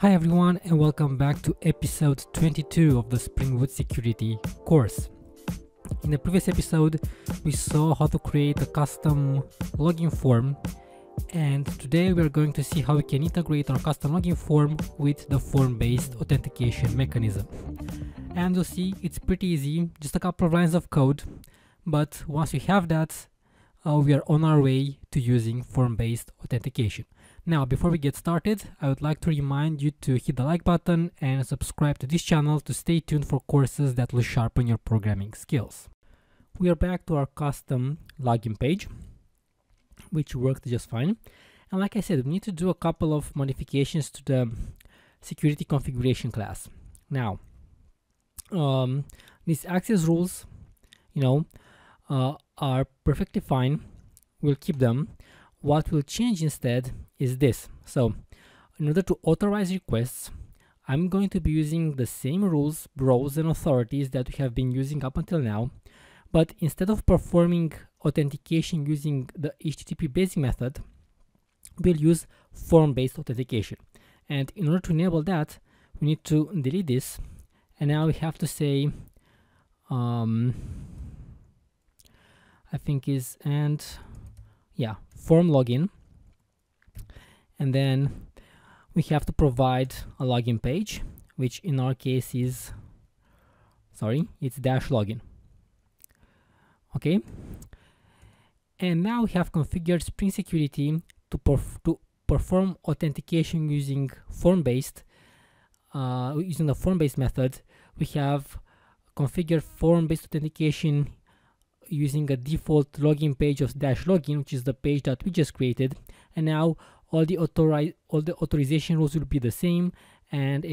Hi everyone, and welcome back to episode 22 of the Spring Boot Security course. In the previous episode, we saw how to create a custom login form, and today we are going to see how we can integrate our custom login form with the form-based authentication mechanism. And you'll see it's pretty easy, just a couple of lines of code, but once we have that, we are on our way to using form-based authentication. Now, before we get started, I would like to remind you to hit the like button and subscribe to this channel to stay tuned for courses that will sharpen your programming skills. We are back to our custom login page, which worked just fine. And like I said, we need to do a couple of modifications to the security configuration class. Now, these access rules, are perfectly fine. We'll keep them. What will change instead is this. So in order to authorize requests, I'm going to be using the same rules, roles, and authorities that we have been using up until now, but instead of performing authentication using the HTTP basic method, we'll use form-based authentication. And in order to enable that, we need to delete this, and now we have to say, form login, and then we have to provide a login page, which in our case is, it's dash login. Okay, and now we have configured Spring Security to perform authentication using form-based, using the form-based method. We have configured form-based authentication using a default login page of dash login, which is the page that we just created, and now all the authorization rules will be the same, and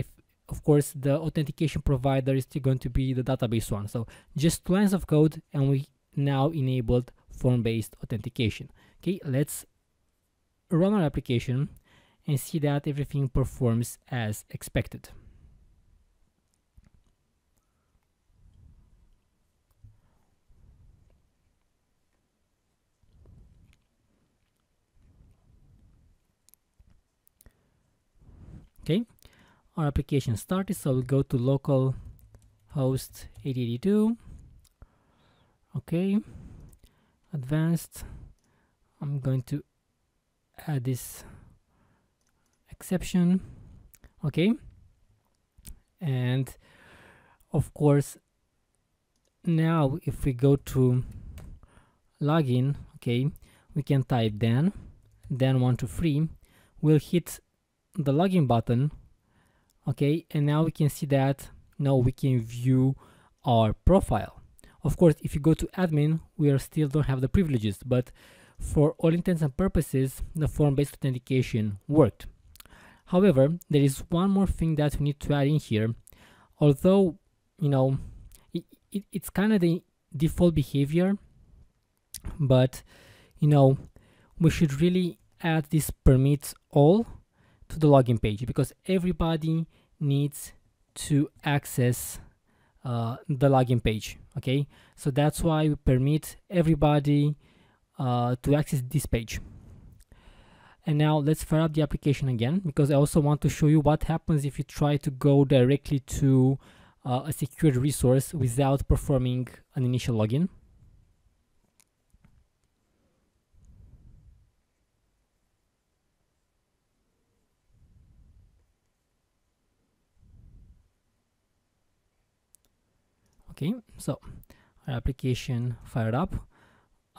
of course the authentication provider is still going to be the database one. So just two lines of code, and we now enabled form-based authentication. Okay, let's run our application and see that everything performs as expected. Okay, our application started, so we'll go to localhost 8082. Okay, advanced. I'm going to add this exception. Okay, and of course, now if we go to login, okay, we can type then 123. We'll hit the login button, okay, and now we can see that now we can view our profile. Of course, if you go to admin, we are still don't have the privileges, but for all intents and purposes, the form-based authentication worked. However, there is one more thing that we need to add in here. Although, it's kind of the default behavior, but, we should really add this permits all to the login page, because everybody needs to access the login page. Okay, so that's why we permit everybody to access this page. And now let's fire up the application again, because I also want to show you what happens if you try to go directly to a secured resource without performing an initial login. Okay, so our application fired up.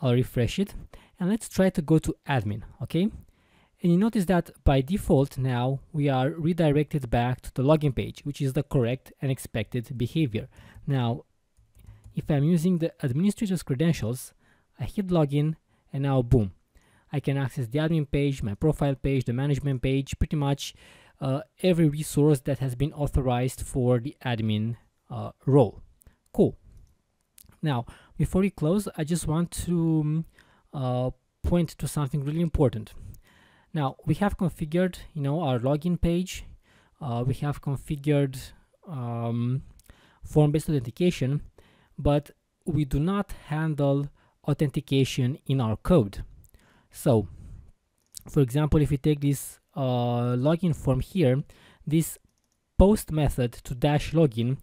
I'll refresh it, and let's try to go to admin. Okay, and you notice that by default now we are redirected back to the login page, which is the correct and expected behavior. Now, if I'm using the administrator's credentials, I hit login, and now boom, I can access the admin page, my profile page, the management page, pretty much every resource that has been authorized for the admin role. Cool. Now, before we close, I just want to point to something really important. Now, we have configured, our login page. We have configured form-based authentication, but we do not handle authentication in our code. So, for example, if we take this login form here, this post method to dash login,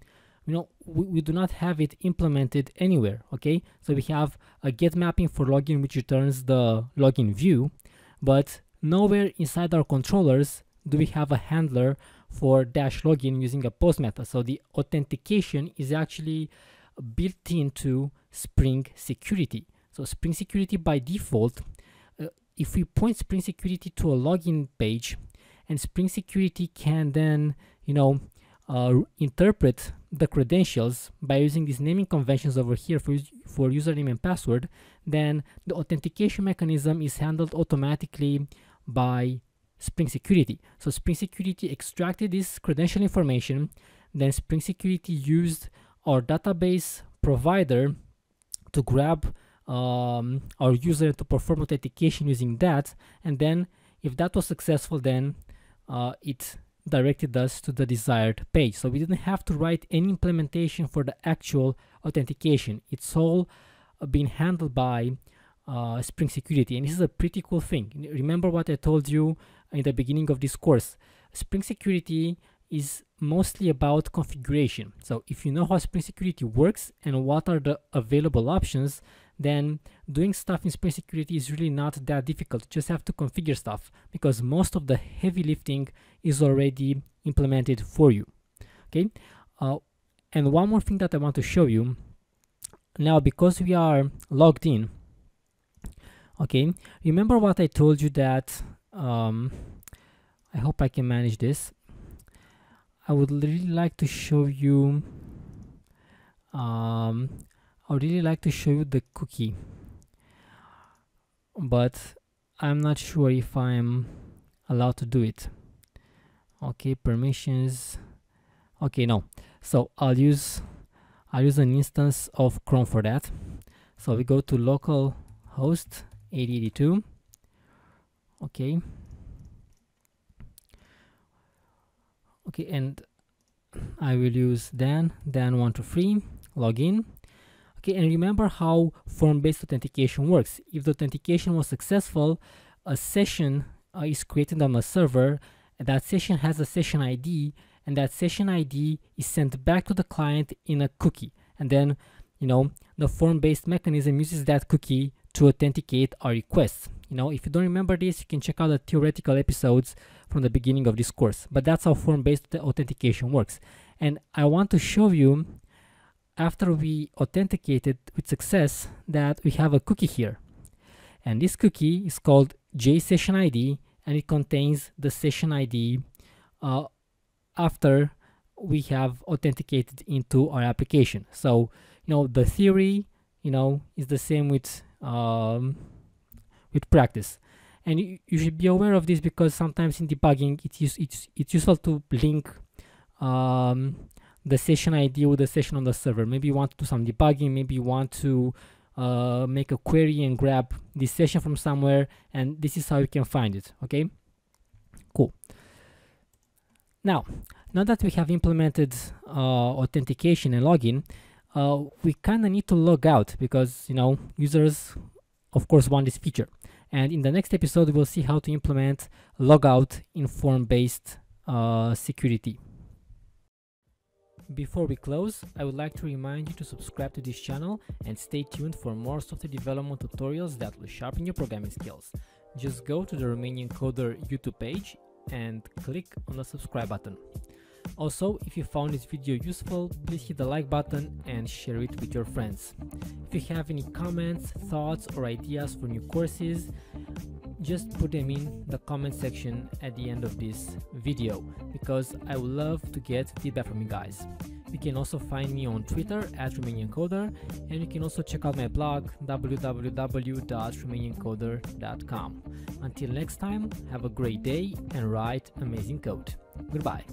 you know, we do not have it implemented anywhere. Okay, so we have a get mapping for login which returns the login view, but nowhere inside our controllers do we have a handler for dash login using a post method. So the authentication is actually built into Spring Security. So Spring Security by default, if we point Spring Security to a login page, and Spring Security can then, you know, interpret the credentials by using these naming conventions over here for username and password, then the authentication mechanism is handled automatically by Spring Security. So Spring Security extracted this credential information, then Spring Security used our database provider to grab our user to perform authentication using that, and then if that was successful, then it directed us to the desired page. So we didn't have to write any implementation for the actual authentication. It's all been handled by Spring Security, and this is a pretty cool thing. Remember what I told you in the beginning of this course. Spring Security is mostly about configuration. So if you know how Spring Security works and what are the available options, then doing stuff in Spring Security is really not that difficult. You just have to configure stuff because most of the heavy lifting is already implemented for you. Okay, and one more thing that I want to show you now, because we are logged in. Okay, remember what I told you that I hope I can manage this. I would really like to show you I would really like to show you the cookie, but I'm not sure if I'm allowed to do it. Okay, permissions. Okay, no. So I'll use an instance of Chrome for that. So we go to localhost 8082. Okay. Okay, and I will use Dan123 login. Okay, and remember how form-based authentication works. If the authentication was successful, a session is created on the server, and that session has a session ID, and that session ID is sent back to the client in a cookie. And then, you know, the form-based mechanism uses that cookie to authenticate our requests. You know, if you don't remember this, you can check out the theoretical episodes from the beginning of this course. But that's how form-based authentication works. And I want to show you, after we authenticated with success, that we have a cookie here, and this cookie is called JSESSIONID, and it contains the session ID after we have authenticated into our application. So, you know, the theory, you know, is the same with practice, and you should be aware of this because sometimes in debugging it's useful to link the session ID with the session on the server. Maybe you want to do some debugging, maybe you want to make a query and grab this session from somewhere, and this is how you can find it. Okay, cool. Now that we have implemented authentication and login, we kind of need to log out because, you know, users of course want this feature, and in the next episode we'll see how to implement logout in form-based security. Before we close, I would like to remind you to subscribe to this channel and stay tuned for more software development tutorials that will sharpen your programming skills. Just go to the Romanian Coder YouTube page and click on the subscribe button. Also, if you found this video useful, please hit the like button and share it with your friends. If you have any comments, thoughts, or ideas for new courses, just put them in the comment section at the end of this video, because I would love to get feedback from you guys. You can also find me on Twitter at romaniancoder, and you can also check out my blog www.romaniancoder.com. Until next time, have a great day and write amazing code. Goodbye.